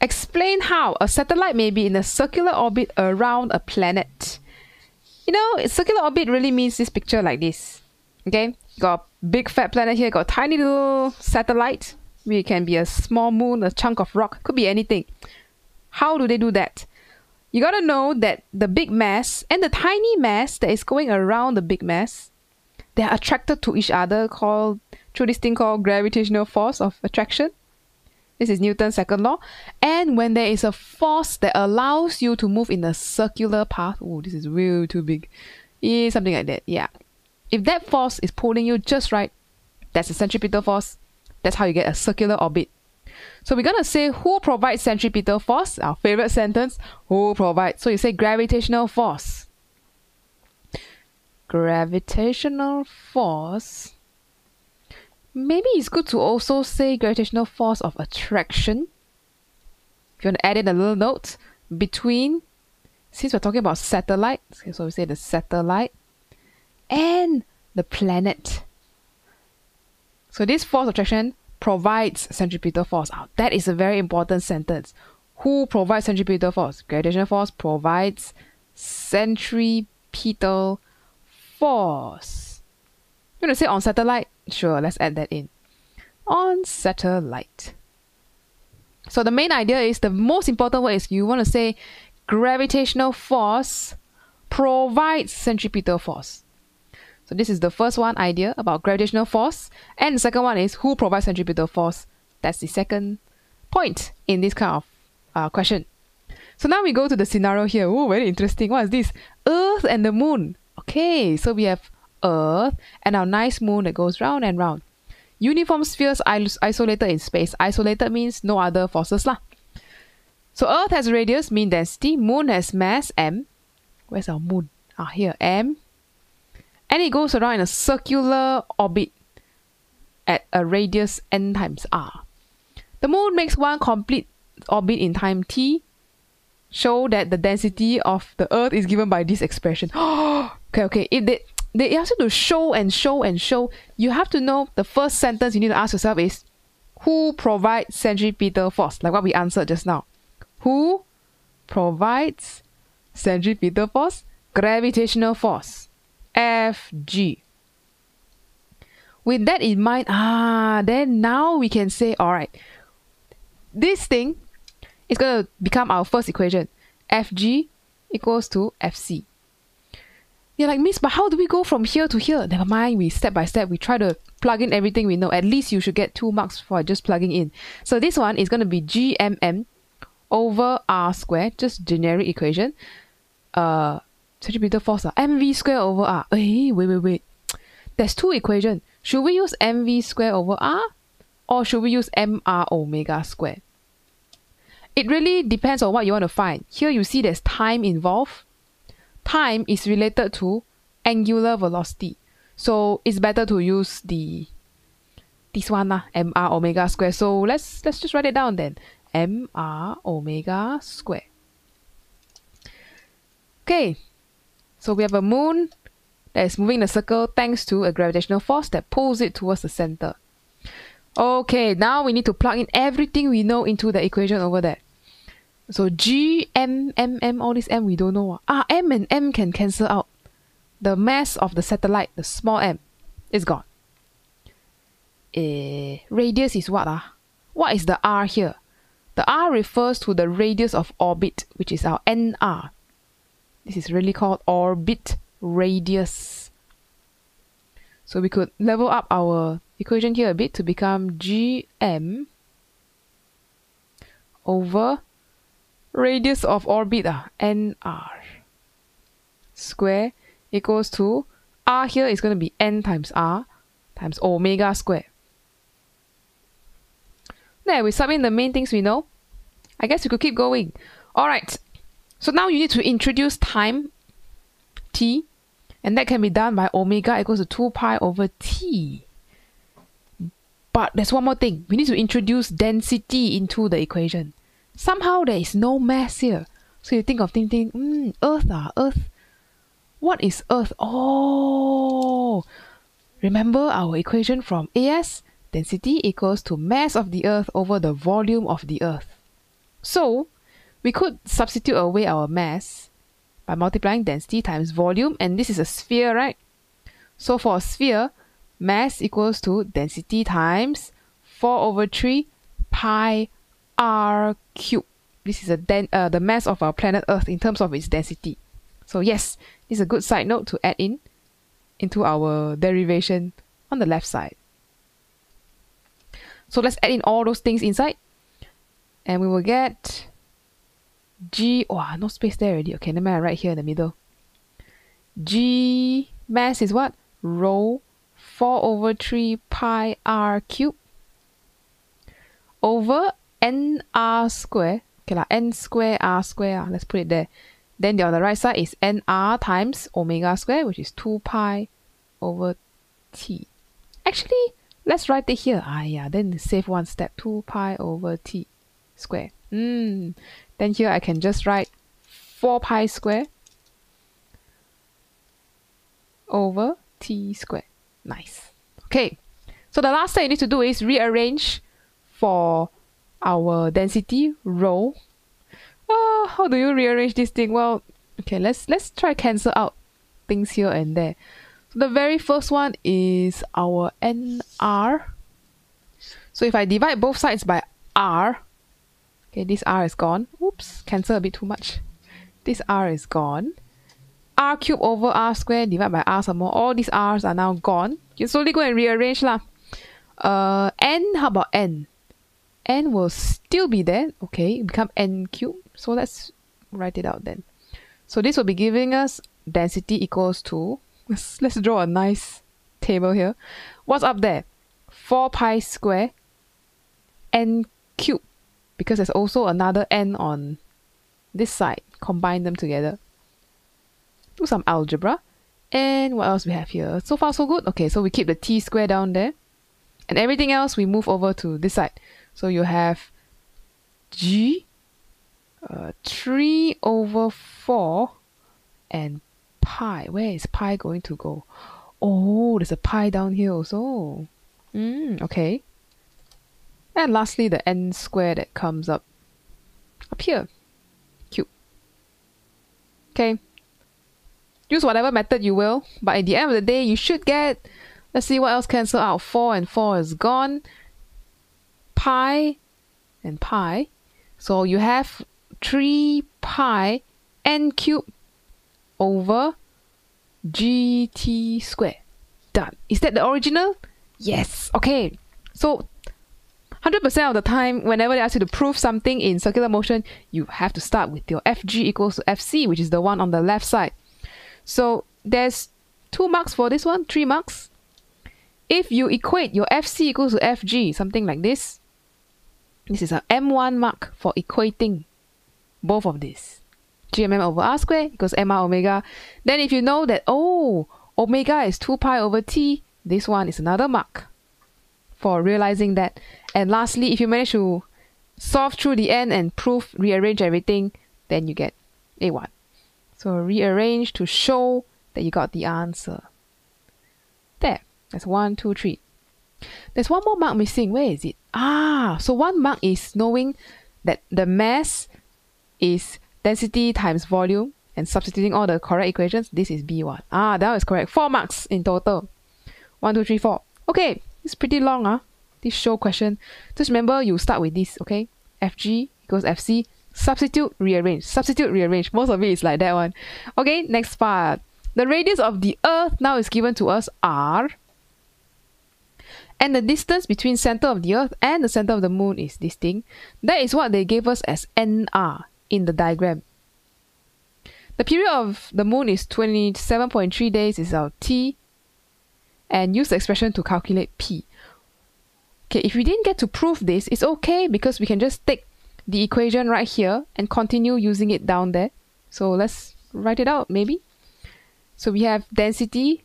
Explain how a satellite may be in a circular orbit around a planet. You know, circular orbit really means this picture like this. Okay, got a big fat planet here, got a tiny little satellite. It can be a small moon, a chunk of rock, could be anything. How do they do that? You gotta know that the big mass and the tiny mass that is going around the big mass, they are attracted to each other through this thing called gravitational force of attraction. This is Newton's second law. And when there is a force that allows you to move in a circular path, oh, this is way too big, yeah, something like that, yeah. If that force is pulling you just right, that's a centripetal force. That's how you get a circular orbit. So we're gonna say, who provides centripetal force? Our favorite sentence, who provides? So you say gravitational force. Gravitational force. Maybe it's good to also say gravitational force of attraction. If you want to add in a little note between, since we're talking about satellite, so we say the satellite and the planet. So this force of attraction provides centripetal force. Oh, that is a very important sentence. Who provides centripetal force? Gravitational force provides centripetal force. You want to say on satellite? Sure, let's add that in. On satellite. So the main idea is, the most important word is you want to say gravitational force provides centripetal force. So this is the first one idea about gravitational force. And the second one is, who provides centripetal force? That's the second point in this kind of question. So now we go to the scenario here. Oh, very interesting. What is this? Earth and the moon. Okay, so we have Earth and our nice moon that goes round and round. Uniform spheres isolated in space. Isolated means no other forces lah. So Earth has radius, mean density. Moon has mass, m. Where's our moon? Ah, here, m. And it goes around in a circular orbit at a radius n times r. The moon makes one complete orbit in time t. Show that the density of the Earth is given by this expression. Okay. If they ask you to show and show and show, you have to know the first sentence you need to ask yourself is, who provides centripetal force? Like what we answered just now. Who provides centripetal force? Gravitational force. FG. With that in mind, then now we can say, all right, this thing is going to become our first equation. FG equals to FC. You're like, Miss, but how do we go from here to here? Never mind, we step by step, we try to plug in everything we know. At least you should get 2 marks for just plugging in. So this one is going to be GMM over R squared, just generic equation. Centripetal force, mv square over r. Hey, wait. There's 2 equations. Should we use mv square over r? Or should we use mr omega square? It really depends on what you want to find. Here you see there's time involved. Time is related to angular velocity. So it's better to use this one, mr omega square. So let's just write it down then. mr omega square. Okay. So we have a moon that is moving in a circle thanks to a gravitational force that pulls it towards the center. Okay, now we need to plug in everything we know into the equation over there. So G, M, M, M, all this M we don't know. M and M can cancel out. The mass of the satellite, the small m, is gone. Radius is what? What is the R here? The R refers to the radius of orbit, which is our NR. This is really called orbit radius. So we could level up our equation here a bit to become GM over radius of orbit, NR square equals to R here is going to be N times R times omega square. There, we sub in the main things we know. I guess we could keep going. All right. So now you need to introduce time, t, and that can be done by omega equals to 2 pi over t. But there's one more thing. We need to introduce density into the equation. Somehow there is no mass here. So you think of Earth. What is Earth? Oh, remember our equation from AS? Density equals to mass of the Earth over the volume of the Earth. So we could substitute away our mass by multiplying density times volume, and this is a sphere, right? So for a sphere, mass equals to density times 4/3 pi r cubed. This is the mass of our planet Earth in terms of its density. So yes, this is a good side note to add in into our derivation on the left side. So let's add in all those things inside, and we will get g, oh, no space there already. Okay, never mind, right here in the middle. G mass is what? Rho 4/3 pi r cubed over nr square. Okay, like n square r square. Let's put it there. Then the on the right side is nr times omega square, which is 2 pi over t. Actually, let's write it here. Ah, yeah, then save one step. 2 pi over t square. Then here I can just write 4 pi square over t square. Nice. Okay, so the last thing you need to do is rearrange for our density rho. Oh, how do you rearrange this thing? Well, okay, let's try cancel out things here and there. So the very first one is our nr. So if I divide both sides by r, okay, this r is gone. Oops, cancel a bit too much. This r is gone. R cubed over r squared divided by r some more. All these r's are now gone. You slowly go and rearrange lah. N, how about n? N will still be there. Okay, it become n cubed. So let's write it out then. So this will be giving us density equals to, let's draw a nice table here. What's up there? 4 pi square n cubed. Because there's also another n on this side. Combine them together. Do some algebra. And what else we have here? So far so good. Okay, so we keep the t square down there. And everything else we move over to this side. So you have g 3/4 and pi. Where is pi going to go? Oh, there's a pi down here also. Okay. And lastly, the n square that comes up here, cube. Okay, use whatever method you will, but at the end of the day, you should get, let's see what else cancel out. 4 and 4 is gone, pi and pi. So you have 3 pi n cubed over gt squared. Done. Is that the original? Yes. Okay, so 100% of the time, whenever they ask you to prove something in circular motion, you have to start with your FG equals to FC, which is the one on the left side. So there's 2 marks for this one, 3 marks. If you equate your FC equals to FG, something like this, this is a M1 mark for equating both of these. GMM over R squared equals MR omega. Then if you know that, oh, omega is 2 pi over T, this one is another mark for realizing that. And lastly, if you manage to solve through the end and prove, rearrange everything, then you get A1. So rearrange to show that you got the answer. There, that's 1, 2, 3. There's one more mark missing. Where is it? Ah, so 1 mark is knowing that the mass is density times volume and substituting all the correct equations. This is B1. Ah, that is correct. 4 marks in total. 1, 2, 3, 4. Okay. It's pretty long, huh? This show question. Just remember, you start with this, okay? FG equals FC. Substitute, rearrange. Substitute, rearrange. Most of it is like that one. Okay, next part. The radius of the Earth now is given to us, R. And the distance between center of the Earth and the center of the Moon is this thing. That is what they gave us as NR in the diagram. The period of the Moon is 27.3 days is our T. And use the expression to calculate P. Okay, if we didn't get to prove this, it's okay because we can just take the equation right here and continue using it down there. So let's write it out maybe. So we have density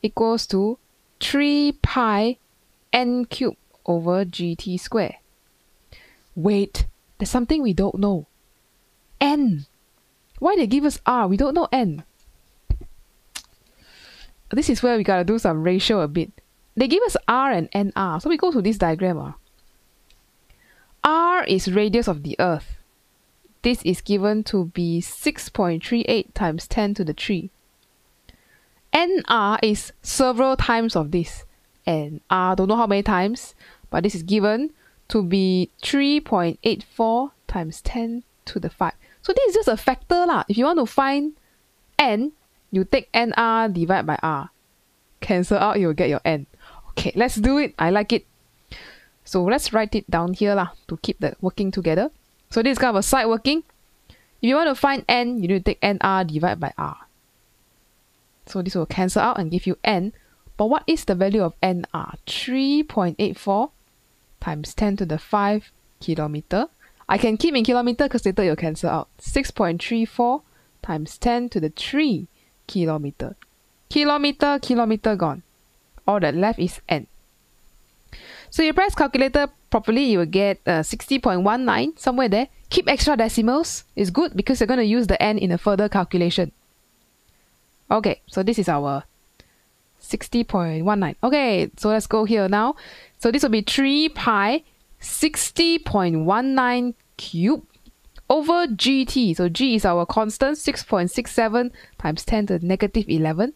equals to 3 pi n cubed over gt squared. Wait, there's something we don't know. N. Why they give us R? We don't know N. This is where we gotta do some ratio a bit. They give us R and NR, so we go to this diagram. R r is radius of the Earth. This is given to be 6.38 times 10 to the 3. nr is several times of this. And r, don't know how many times, but this is given to be 3.84 times 10 to the 5. So this is just a factor lah. If you want to find n, you take nr divided by r. Cancel out, you'll get your n. Okay, let's do it. I like it. So let's write it down here lah, to keep that working together. So this is kind of a side working. If you want to find n, you need to take nr divided by r. So this will cancel out and give you n. But what is the value of nr? 3.84 times 10 to the 5 kilometer. I can keep in kilometer because later you'll cancel out. 6.34 times 10 to the 3 kilometer. Kilometer, kilometer gone. All that left is n. So you press calculator properly, you will get 60.19, somewhere there. Keep extra decimals. It's good because you're going to use the n in a further calculation. Okay, so this is our 60.19. Okay, so let's go here now. So this will be 3 pi 60.19 cubed over gt. So g is our constant, 6.67 times 10 to the negative 11.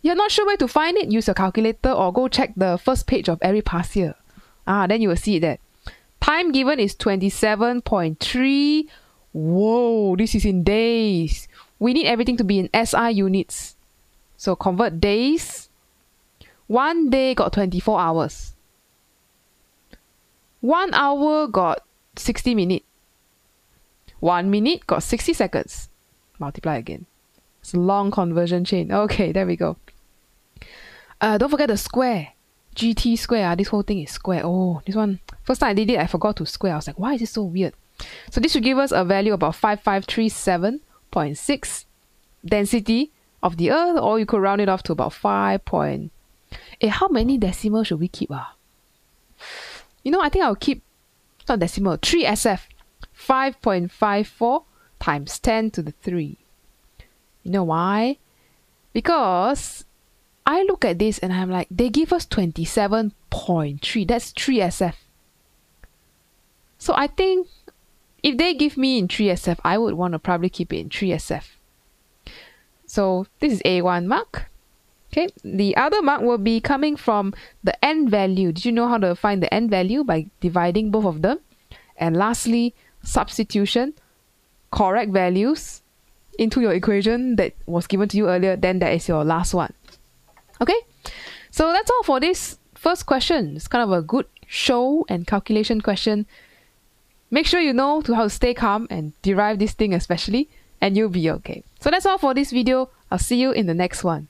You're not sure where to find it? Use your calculator or go check the first page of every past year. Then you will see that. Time given is 27.3. Whoa, this is in days. We need everything to be in SI units. So convert days. 1 day got 24 hours. 1 hour got 60 minutes. 1 minute got 60 seconds. Multiply again. It's a long conversion chain. Okay, there we go. Don't forget the square. GT square. This whole thing is square. Oh, this one. First time I did it, I forgot to square. I was like, why is it so weird? So this should give us a value about 5537.6 density of the Earth, or you could round it off to about 5. How many decimals should we keep? You know, I think I'll keep, not decimal, 3SF. 5.54 times 10 to the 3. You know why? Because I look at this and I'm like, they give us 27.3. That's 3SF. So I think if they give me in 3SF, I would want to probably keep it in 3SF. So this is A1 mark. Okay, the other mark will be coming from the n value. Did you know how to find the n value? By dividing both of them. And lastly, substitution, correct values into your equation that was given to you earlier, then that is your last one. Okay, so that's all for this first question. It's kind of a good show and calculation question. Make sure you know how to stay calm and derive this thing especially, and you'll be okay. So that's all for this video. I'll see you in the next one.